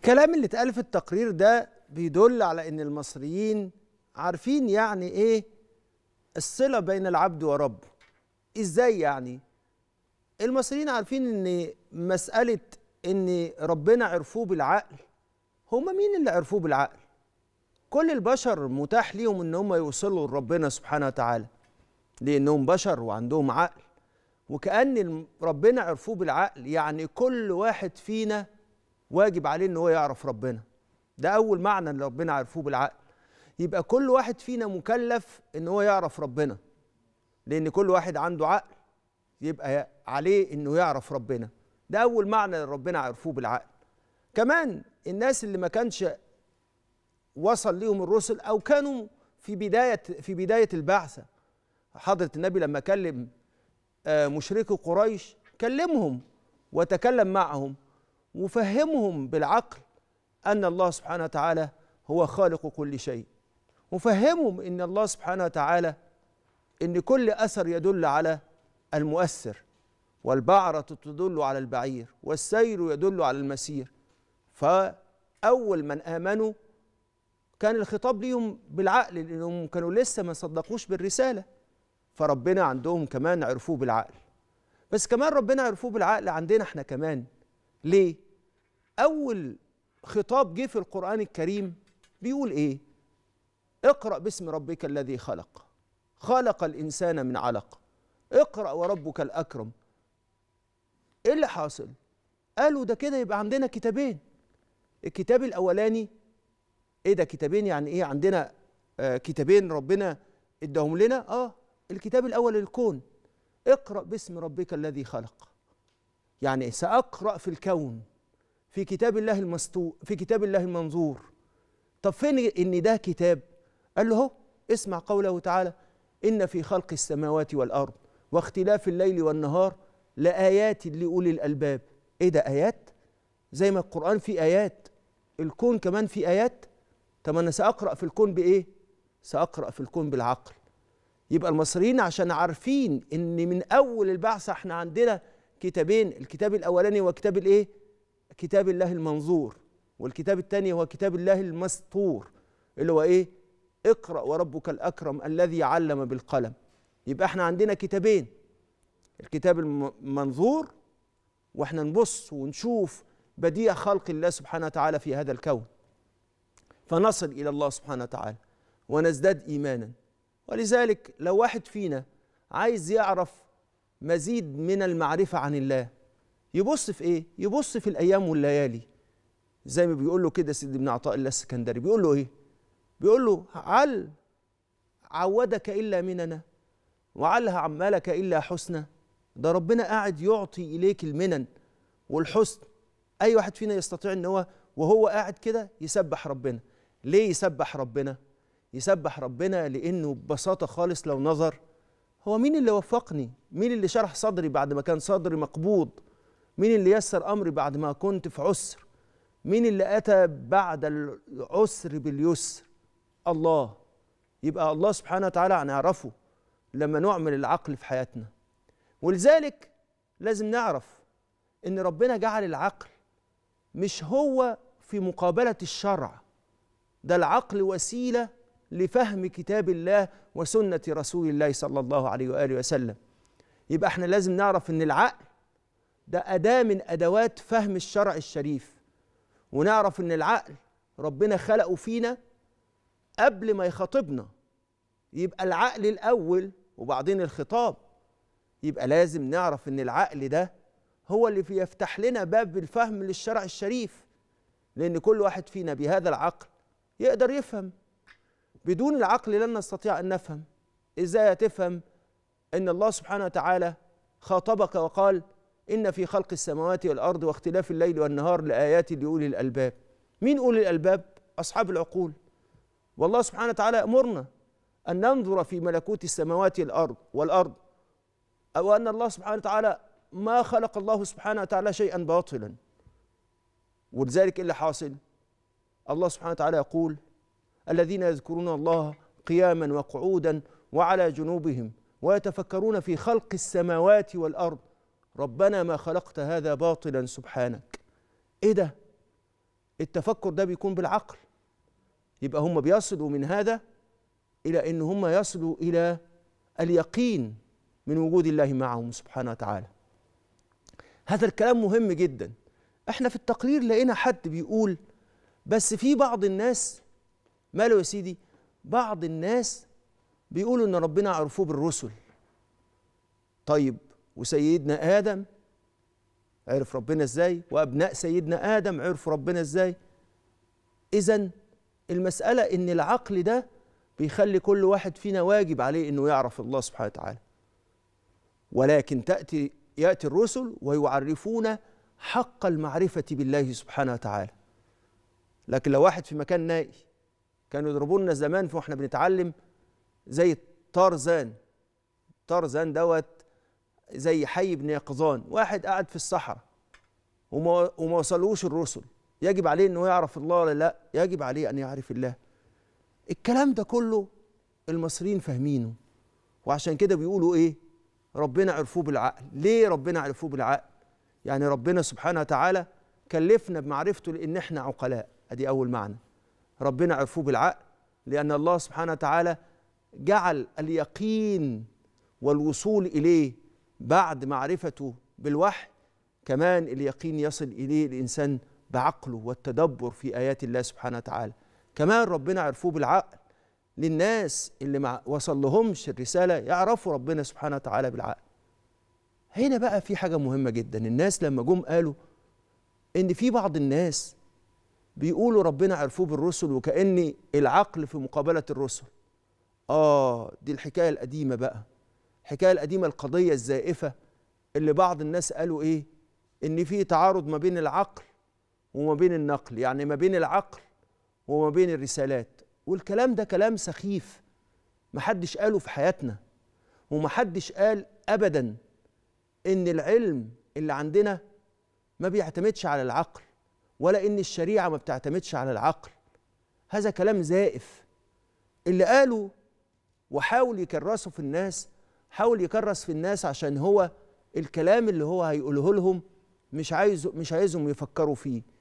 الكلام اللي اتقال في التقرير ده بيدل على ان المصريين عارفين يعني ايه الصلة بين العبد وربه. ازاي يعني؟ المصريين عارفين ان مسألة ان ربنا عرفوه بالعقل، هما مين اللي عرفوه بالعقل؟ كل البشر متاح ليهم ان هم يوصلوا لربنا سبحانه وتعالى لانهم بشر وعندهم عقل، وكأن ربنا عرفوه بالعقل يعني كل واحد فينا واجب عليه ان هو يعرف ربنا. ده اول معنى ان ربنا عرفوه بالعقل، يبقى كل واحد فينا مكلف ان هو يعرف ربنا لان كل واحد عنده عقل، يبقى عليه انه يعرف ربنا. ده اول معنى ان ربنا عرفوه بالعقل. كمان الناس اللي ما كانش وصل ليهم الرسل او كانوا في بدايه البعثه، حضرة النبي لما كلم مشركي قريش كلمهم وتكلم معهم وفهمهم بالعقل ان الله سبحانه وتعالى هو خالق كل شيء، وفهمهم ان الله سبحانه وتعالى ان كل اثر يدل على المؤثر، والبعرة تدل على البعير، والسير يدل على المسير. فاول من امنوا كان الخطاب ليهم بالعقل لانهم كانوا لسه ما صدقوش بالرساله، فربنا عندهم كمان عرفوه بالعقل. بس كمان ربنا عرفوه بالعقل عندنا احنا كمان. ليه؟ اول خطاب جه في القرآن الكريم بيقول ايه؟ اقرأ باسم ربك الذي خلق، خلق الانسان من علق، اقرأ وربك الاكرم. ايه اللي حاصل؟ قالوا ده كده يبقى عندنا كتابين. الكتاب الاولاني ايه ده؟ كتابين يعني ايه؟ عندنا كتابين ربنا اداهم لنا. الكتاب الاول الكون، اقرأ باسم ربك الذي خلق، يعني سأقرأ في الكون، في كتاب الله المسطور، في كتاب الله المنظور. طب فين ان ده كتاب؟ قال له هو اسمع قوله تعالى ان في خلق السماوات والارض واختلاف الليل والنهار لآيات لأولي الالباب. ايه ده آيات؟ زي ما القرآن فيه آيات، الكون كمان فيه آيات. طب انا سأقرأ في الكون بايه؟ سأقرأ في الكون بالعقل. يبقى المصريين عشان عارفين ان من اول البعثه احنا عندنا كتابين، الكتاب الاولاني هو كتاب الايه؟ كتاب الله المنظور، والكتاب الثاني هو كتاب الله المسطور اللي هو ايه؟ اقرأ وربك الاكرم الذي علم بالقلم. يبقى احنا عندنا كتابين، الكتاب المنظور واحنا نبص ونشوف بديع خلق الله سبحانه وتعالى في هذا الكون، فنصل الى الله سبحانه وتعالى ونزداد ايمانا. ولذلك لو واحد فينا عايز يعرف مزيد من المعرفة عن الله يبص في ايه؟ يبص في الأيام والليالي، زي ما بيقول له كده سيدي ابن عطاء الله السكندري. بيقول له ايه؟ بيقول له عل عودك إلا مننا وعلها عمالك إلا حسنى. ده ربنا قاعد يعطي إليك المنن والحسن. أي واحد فينا يستطيع ان هو وهو قاعد كده يسبح ربنا. ليه يسبح ربنا؟ يسبح ربنا لأنه ببساطة خالص لو نظر هو مين اللي وفقني؟ مين اللي شرح صدري بعد ما كان صدري مقبوض؟ مين اللي يسر أمري بعد ما كنت في عسر؟ مين اللي أتى بعد العسر باليسر؟ الله. يبقى الله سبحانه وتعالى هنعرفه لما نعمل العقل في حياتنا. ولذلك لازم نعرف إن ربنا جعل العقل مش هو في مقابلة الشرع، ده العقل وسيلة لفهم كتاب الله وسنة رسول الله صلى الله عليه وآله وسلم. يبقى احنا لازم نعرف ان العقل ده أداة من أدوات فهم الشرع الشريف، ونعرف ان العقل ربنا خلقه فينا قبل ما يخاطبنا، يبقى العقل الأول وبعدين الخطاب. يبقى لازم نعرف ان العقل ده هو اللي بيفتح لنا باب الفهم للشرع الشريف، لأن كل واحد فينا بهذا العقل يقدر يفهم. بدون العقل لن نستطيع أن نفهم. إزاي تفهم أن الله سبحانه وتعالى خاطبك وقال إن في خلق السماوات والأرض واختلاف الليل والنهار لآيات لأولي الألباب؟ مين أولي الألباب؟ أصحاب العقول. والله سبحانه وتعالى يأمرنا أن ننظر في ملكوت السماوات والأرض، أو أن الله سبحانه وتعالى ما خلق الله سبحانه وتعالى شيئا باطلا. ولذلك اللي حاصل الله سبحانه وتعالى يقول الذين يذكرون الله قياما وقعودا وعلى جنوبهم ويتفكرون في خلق السماوات والأرض ربنا ما خلقت هذا باطلا سبحانك. ايه ده؟ التفكر ده بيكون بالعقل. يبقى هم بيصلوا من هذا إلى أن هم يصلوا إلى اليقين من وجود الله معهم سبحانه وتعالى. هذا الكلام مهم جدا. احنا في التقرير لقينا حد بيقول بس في بعض الناس، ماله يا سيدي؟ بعض الناس بيقولوا ان ربنا عرفوه بالرسل. طيب وسيدنا آدم عرف ربنا ازاي؟ وأبناء سيدنا آدم عرفوا ربنا ازاي؟ إذن المسألة ان العقل ده بيخلي كل واحد فينا واجب عليه انه يعرف الله سبحانه وتعالى. ولكن يأتي الرسل ويعرفون حق المعرفة بالله سبحانه وتعالى. لكن لو واحد في مكان نائي، كانوا يضربونا زمان واحنا بنتعلم زي الطرزان. الطرزان دوت زي حي بن يقظان، واحد قاعد في الصحراء وما وصلوش الرسل، يجب عليه انه يعرف الله ولا لا؟ يجب عليه ان يعرف الله. الكلام ده كله المصريين فاهمينه، وعشان كده بيقولوا ايه؟ ربنا عرفوه بالعقل. ليه ربنا عرفوه بالعقل؟ يعني ربنا سبحانه وتعالى كلفنا بمعرفته لان احنا عقلاء. ادي اول معنى، ربنا عرفوه بالعقل لان الله سبحانه وتعالى جعل اليقين والوصول اليه بعد معرفته بالوحي كمان اليقين يصل اليه الانسان بعقله والتدبر في ايات الله سبحانه وتعالى. كمان ربنا عرفوه بالعقل للناس اللي ما وصل لهمش الرسالة يعرفوا ربنا سبحانه وتعالى بالعقل. هنا بقى في حاجة مهمة جدا، الناس لما جم قالوا إن في بعض الناس بيقولوا ربنا عرفوه بالرسل وكأن العقل في مقابلة الرسل. دي الحكاية القديمة بقى، الحكاية القديمة، القضية الزائفة اللي بعض الناس قالوا إيه؟ إن في تعارض ما بين العقل وما بين النقل، يعني ما بين العقل وما بين الرسالات. والكلام ده كلام سخيف، محدش قاله في حياتنا، ومحدش قال أبدا إن العلم اللي عندنا ما بيعتمدش على العقل، ولا إن الشريعة ما بتعتمدش على العقل. هذا كلام زائف. اللي قاله وحاول يكرسه في الناس، حاول يكرس في الناس عشان هو الكلام اللي هو هيقوله لهم مش عايزهم يفكروا فيه.